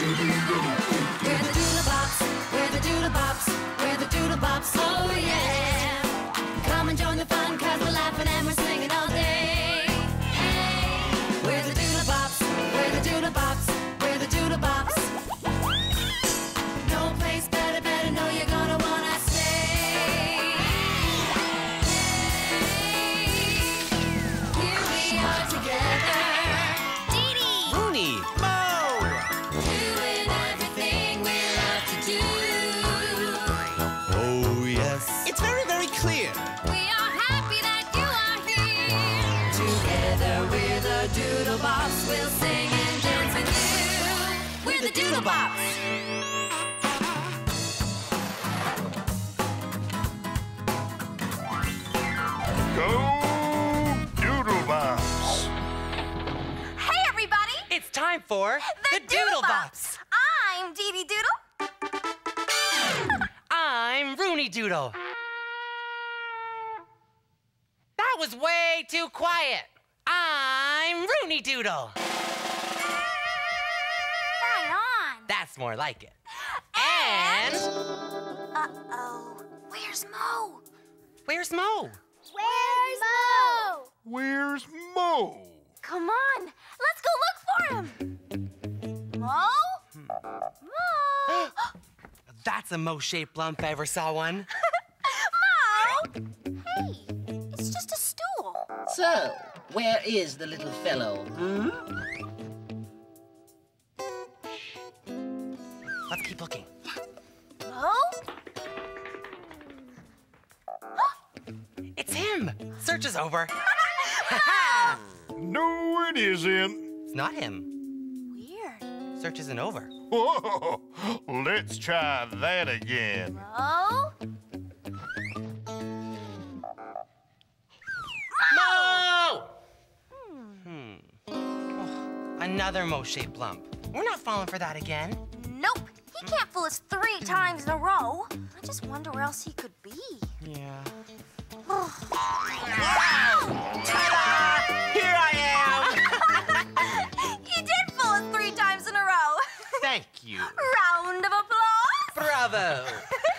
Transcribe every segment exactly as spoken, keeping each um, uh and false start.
We're the Doodlebops, we're the Doodlebops, we're the Doodlebops, oh yeah. Come and join the fun, cause we're laughing and we're singing all day. Hey, we're the Doodlebops, we're the Doodlebops, we're the Doodlebops. No place better, better, no, you're gonna wanna stay. Hey, here we are together. Deedee! Rooney! Moe! Doing everything we love to do. Oh, yes. It's very, very clear. We are happy that you are here. Together we're the Doodlebops. We'll sing and dance with you. We're the Doodlebops. Time for the, the Doodlebops. I'm Deedee Doodle. I'm Rooney Doodle. That was way too quiet. I'm Rooney Doodle. Right on. That's more like it. And... Uh-oh. Where's Moe? Where's Moe? Where's Moe? Where's Moe? Come on. Let's go look. Him. Moe? Moe? That's a Moe-shaped lump if I ever saw one. Moe? Hey, it's just a stool. So, where is the little fellow, hmm? Let's keep looking. Moe? It's him! Search is over. No, it isn't. It's not him. Weird. Search isn't over. Whoa! Let's try that again. Moe? Moe! Hmm. Oh, another Moe-shaped lump. We're not falling for that again. Nope. He can't fool us three times in a row. I just wonder where else he could be. Yeah. Oh. Wow! Ta-da! Here I am! Thank you. Round of applause. Bravo.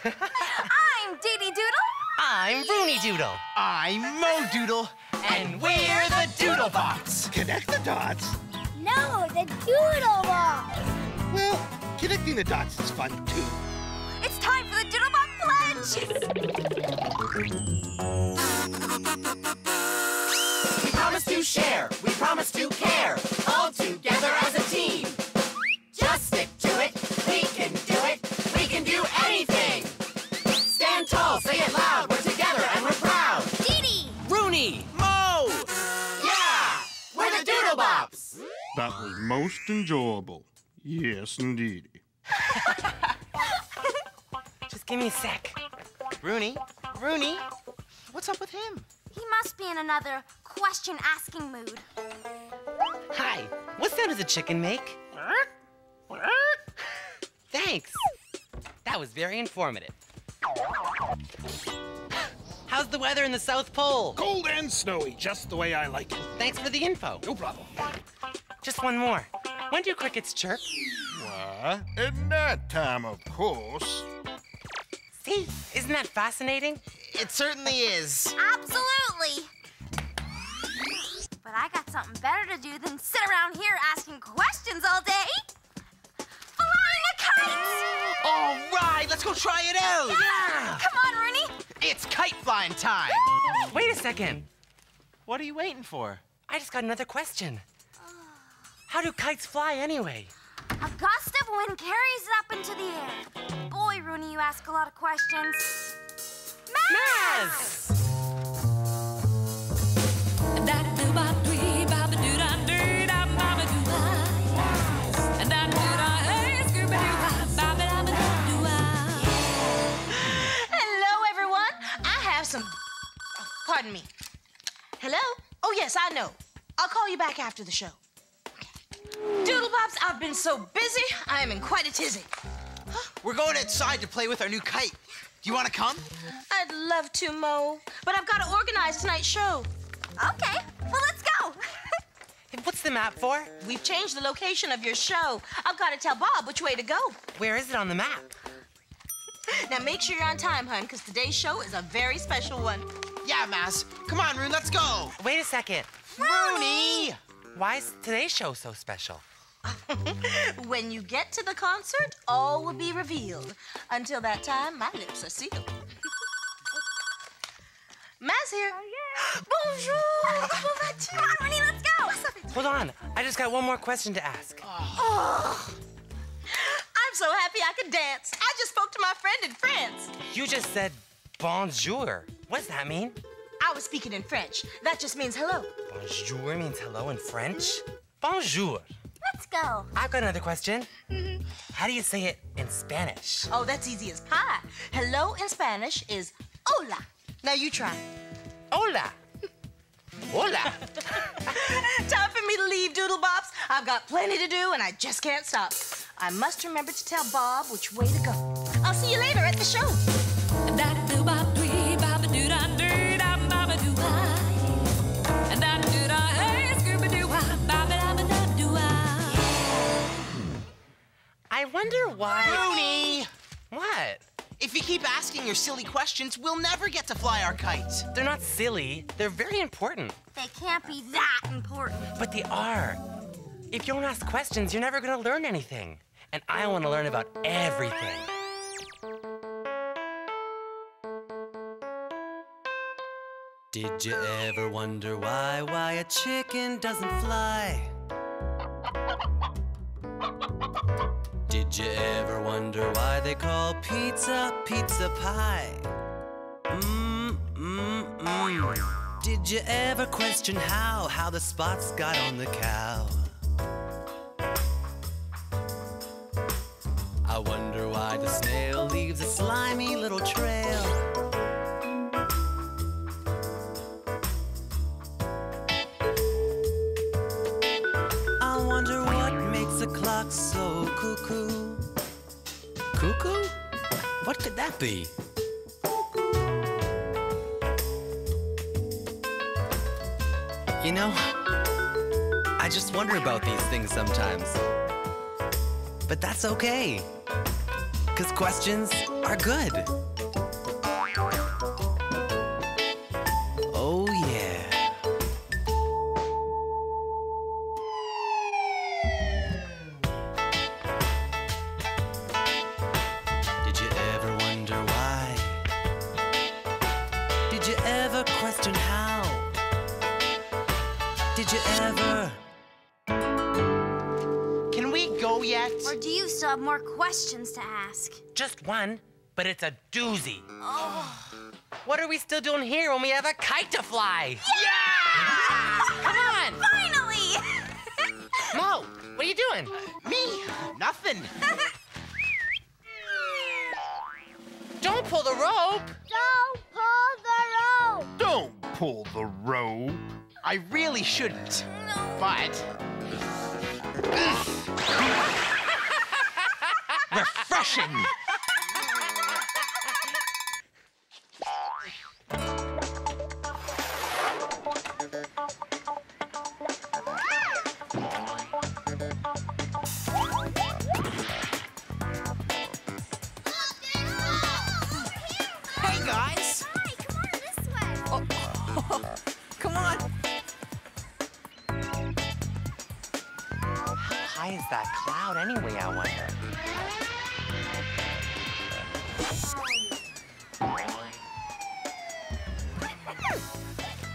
I'm Deedee Doodle. I'm Rooney Doodle. I'm Moe Doodle. And, and we're, we're the Doodlebops. Connect the dots. No, the Doodlebops. Well, connecting the dots is fun, too. It's time for the Doodlebop Pledge. We promise to share. We promise to care. All together as a team. Just stick to it, we can do it, we can do anything! Stand tall, say it loud, we're together and we're proud! Deedee! Rooney! Moe! Yeah! We're the Doodlebops! That was most enjoyable. Yes, indeed. Just give me a sec. Rooney? Rooney? What's up with him? He must be in another question-asking mood. Hi, what sound does a chicken make? Huh? Thanks. That was very informative. How's the weather in the South Pole? Cold and snowy, just the way I like it. Thanks for the info. No problem. Just one more. When do crickets chirp? Why, at night time, of course. See, isn't that fascinating? It certainly is. Absolutely. But I got something better to do than sit around here asking questions all day. All right, let's go try it out. Yeah. Come on, Rooney. It's kite flying time. Woo! Wait a second. What are you waiting for? I just got another question. Uh, How do kites fly anyway? A gust of wind carries it up into the air. Boy, Rooney, you ask a lot of questions. Mazz! Mazz! Pardon me. Hello? Oh, yes, I know. I'll call you back after the show. Okay. Doodlebops, I've been so busy, I am in quite a tizzy. We're going outside to play with our new kite. Do you want to come? I'd love to, Moe, but I've got to organize tonight's show. Okay, well, let's go. What's the map for? We've changed the location of your show. I've got to tell Bob which way to go. Where is it on the map? Now make sure you're on time, hun, because today's show is a very special one. Yeah, Mazz. Come on, Roon, let's go. Wait a second. Rooney! Why is today's show so special? When you get to the concert, all will be revealed. Until that time, my lips are sealed. Mazz here. Oh, yeah. Bonjour. Come on, Rooney, let's go. Hold on. I just got one more question to ask. Oh. Oh. I'm so happy I could dance. I just spoke to my friend in France. You just said bonjour. What does that mean? I was speaking in French. That just means hello. Bonjour means hello in French? Bonjour. Let's go. I've got another question. Mm-hmm. How do you say it in Spanish? Oh, that's easy as pie. Hello in Spanish is hola. Now you try. Hola. Hola. Time for me to leave, Doodlebops. I've got plenty to do and I just can't stop. I must remember to tell Bob which way to go. I'll see you later at the show. I wonder why... Rooney! What? If you keep asking your silly questions, we'll never get to fly our kites. They're not silly. They're very important. They can't be that important. But they are. If you don't ask questions, you're never going to learn anything. And I want to learn about everything. Did you ever wonder why, why a chicken doesn't fly? Did you ever wonder why they call pizza, pizza pie? Mmm, mmm, mmm. Did you ever question how, how the spots got on the cow? I wonder why the snail leaves a slimy little trail. I wonder what makes a clock so cuckoo. Cuckoo? What could that be? Cuckoo. You know, I just wonder about these things sometimes. But that's okay. Because questions are good. Oh, yeah. Did you ever wonder why? Did you ever question how? Did you ever... Can we go yet? Or do you still have more questions to ask? Just one, but it's a doozy. Oh. What are we still doing here when we have a kite to fly? Yeah! Yeah! Come on! Finally! Moe, what are you doing? Me? Nothing. Don't pull the rope! Don't pull the rope! Don't pull the rope. I really shouldn't, no. But... Refreshing! Hey, guys! Hi, come on this way! Oh, oh, come on! Why is that cloud anyway, I wonder?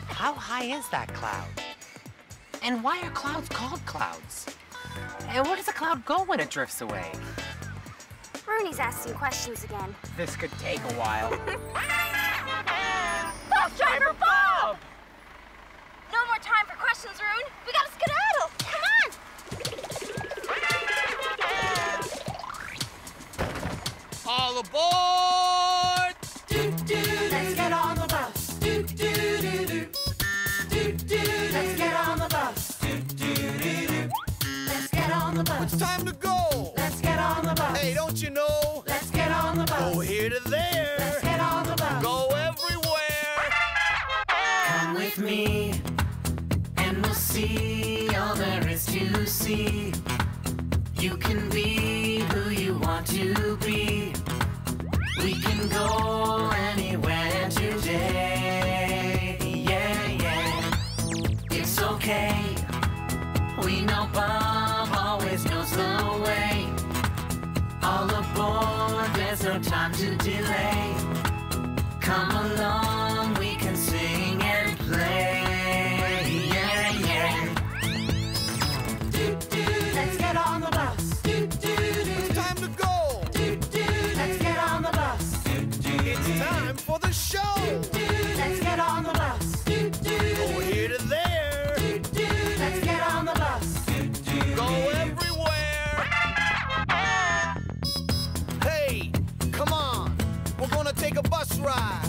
How high is that cloud? And why are clouds called clouds? And where does a cloud go when it drifts away? Rooney's asking questions again. This could take a while. Bus driver Bob! No more time for questions, Roon. We gotta skedaddle. Come on! All aboard! Do, do, do. Let's get on the bus. Do, do, do, do. Do, do, do. Let's get on the bus. Do, do, do, do. Let's get on the bus. It's time to go. Let's get on the bus. Hey, don't you know? Let's get on the bus. Go here to there. Let's get on the bus. Go everywhere. Come with me, and we'll see you. time to delay. Come along, we can sing and play. Yeah, yeah. Doo doo, let's get on the bus. Doo doo, it's time to go. Doo doo, let's get on the bus. Doo doo, it's time for the show. Doo doo, let's get on the bus. Doo doo, go here to there. Doo doo, let's get on the bus. Doo doo, go everywhere. Hey, come on, we're gonna take a bus ride.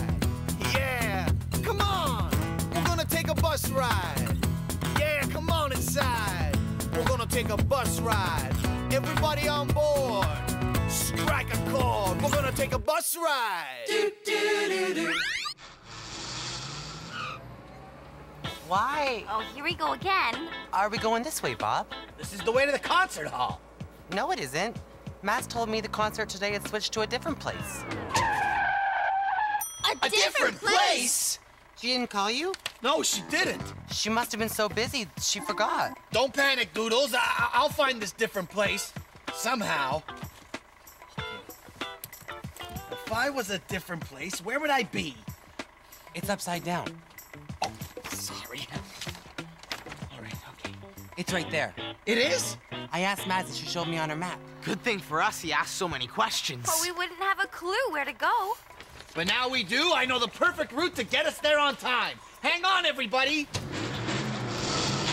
Yeah, come on, we're gonna take a bus ride. Yeah, come on inside. We're gonna take a bus ride. Everybody on board, strike a chord. We're gonna take a bus ride. Doo, doo, doo, doo. Why? Oh, here we go again. Are we going this way, Bob? This is the way to the concert hall. No, it isn't. Mazz told me the concert today had switched to a different place. A, a different, different place? place? She didn't call you? No, she didn't. She must have been so busy, she forgot. Don't panic, Doodles. I I'll find this different place somehow. If I was a different place, where would I be? It's upside down. Oh, sorry. All right, okay. It's right there. It is? I asked Mazz and she showed me on her map. Good thing for us he asked so many questions. But we wouldn't have a clue where to go. But now we do. I know the perfect route to get us there on time. Hang on, everybody.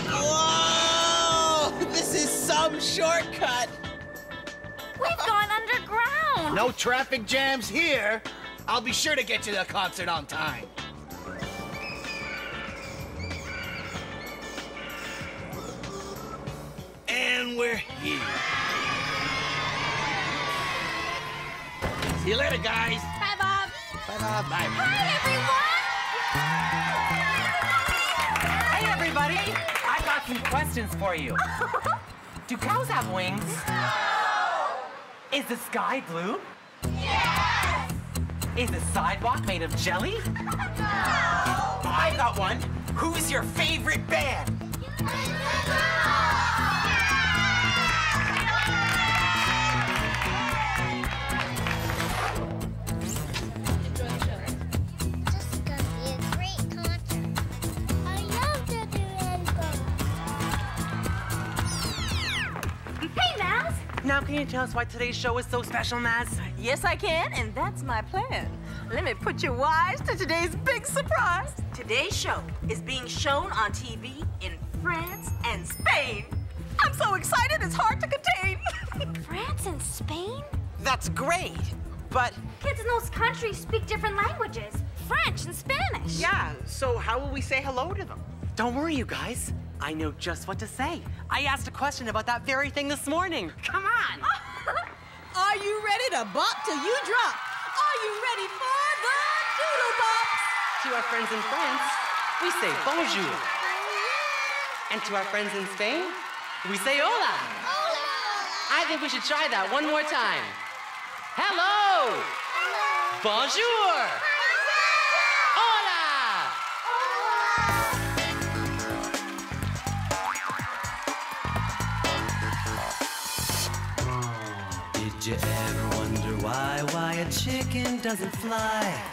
Whoa! This is some shortcut. We've gone underground. No traffic jams here. I'll be sure to get you to the concert on time. And we're here. See you later, guys. Bye, Bob. Bye, Bob. Bye. Hi, everyone. Hey, everybody. I got some questions for you. Do cows have wings? No. Is the sky blue? Yes. Is the sidewalk made of jelly? No. I got one. Who is your favorite band? Now, can you tell us why today's show is so special, Mazz? Yes, I can, and that's my plan. Let me put you wise to today's big surprise. Today's show is being shown on T V in France and Spain. I'm so excited, it's hard to contain. France and Spain? That's great, but... Kids in those countries speak different languages, French and Spanish. Yeah, so how will we say hello to them? Don't worry, you guys. I know just what to say. I asked a question about that very thing this morning. Come on. Are you ready to bop till you drop? Are you ready for the Doodlebops? To our friends in France, we say bonjour. And to our friends in Spain, we say hola. Hola. I think we should try that one more time. Hello. Hello. Bonjour. Did you ever wonder why, why a chicken doesn't fly?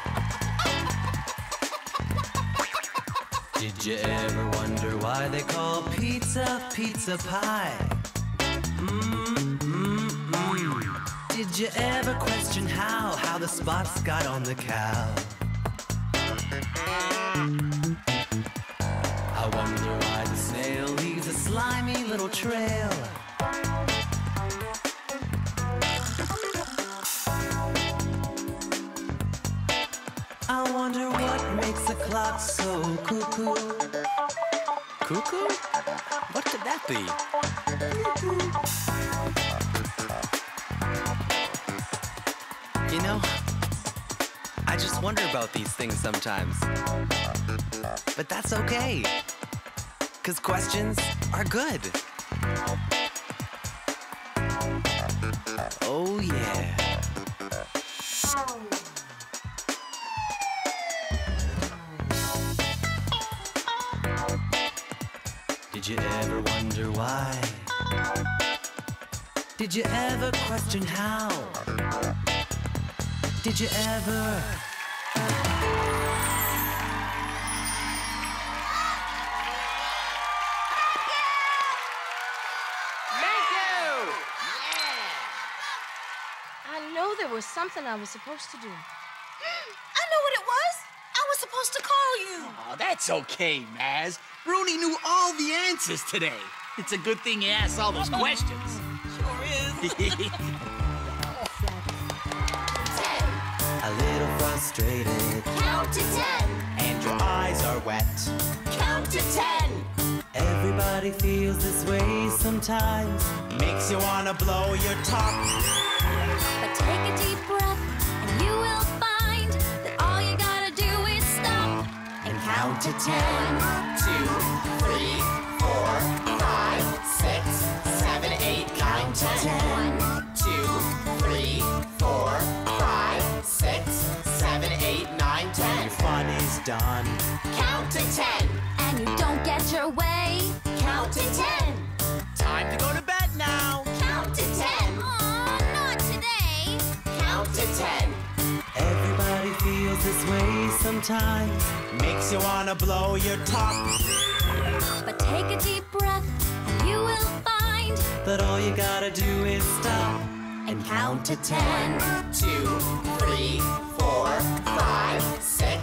Did you ever wonder why they call pizza, pizza pie? Mm, mm, mm. Did you ever question how, how the spots got on the cow? I wonder why the snail leaves a slimy little trail. I wonder what makes a clock so cuckoo. Cuckoo? What could that be? Cuckoo. You know, I just wonder about these things sometimes. But that's okay, 'cause questions are good. Oh yeah. Did you ever wonder why? Did you ever question how? Did you ever? There was something I was supposed to do. I know what it was. I was supposed to call you. Oh, that's okay, Mazz. Rooney knew all the answers today. It's a good thing you asked all those questions. Sure is. A little frustrated. Count to ten. And your eyes are wet. Count to ten. Everybody feels this way sometimes. Makes you want to blow your top. But take a deep breath, and you will find that all you gotta do is stop and count to ten. Two, three, four, five, six, seven, eight, count to ten. One, two, three, four, five, six, seven, eight, nine, ten. Your fun is done. Count to ten. And you don't get your way. Count to ten. Time to go to bed now. Count to ten. Count to ten. Everybody feels this way sometimes. Makes you wanna blow your top. But take a deep breath, and you will find that all you gotta do is stop and count to ten. One, two, three, four, five, six,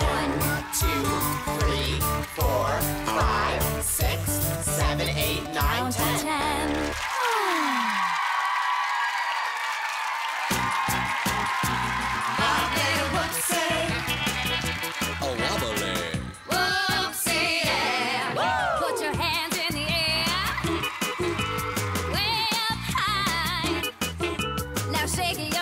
One, two, three, four, five, six, seven, eight, nine, ten. Bobby, whoopsie. Oh, wobbly. Whoopsie, yeah. Woo! Put your hands in the air. Way up high. Now shake it.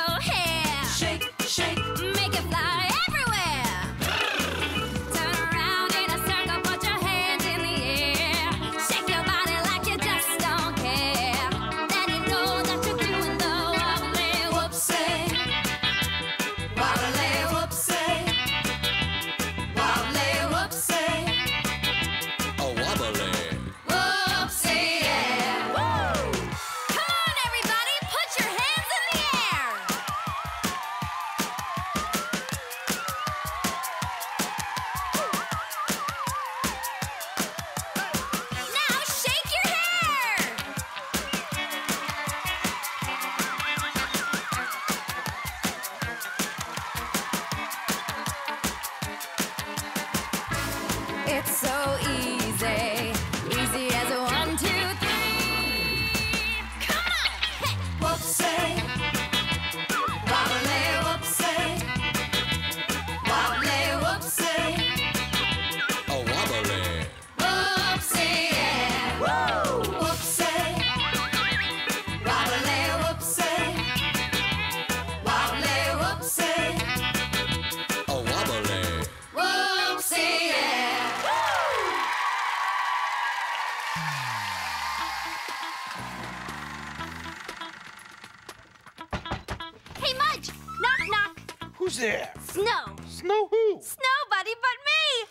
There. Snow. Snow who? Snowbody but me.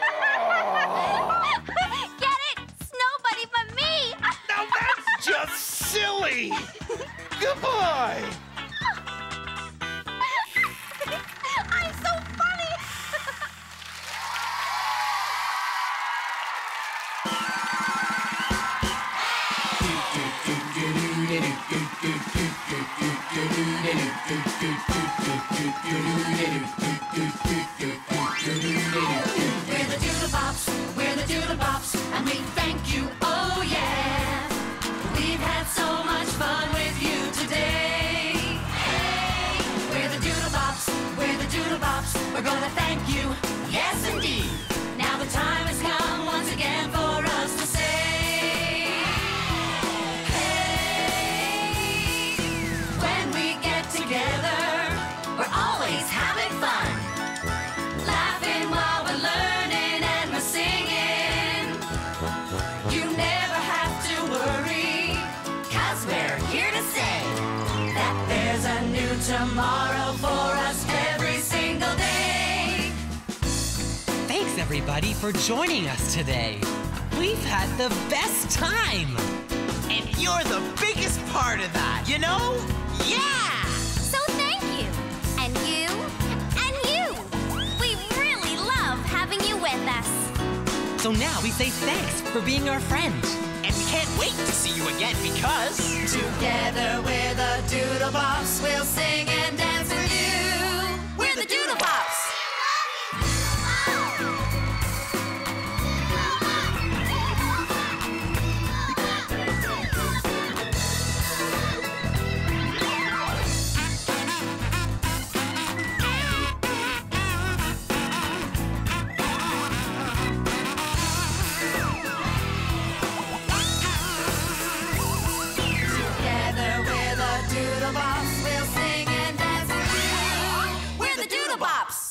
Oh. Get it? Snowbody but me. Now that's just silly. Goodbye. I'm so funny. We're the Doodlebops, we're the Doodlebops, and we thank you, oh yeah. We've had so much fun with you today. everybody for joining us today. We've had the best time. And you're the biggest part of that, you know? Yeah! So thank you. And you. And you. We really love having you with us. So now we say thanks for being our friend. And we can't wait to see you again because... Together we're the Doodlebops. We'll sing and dance with you. We're the Doodlebops. We're the Doodlebops.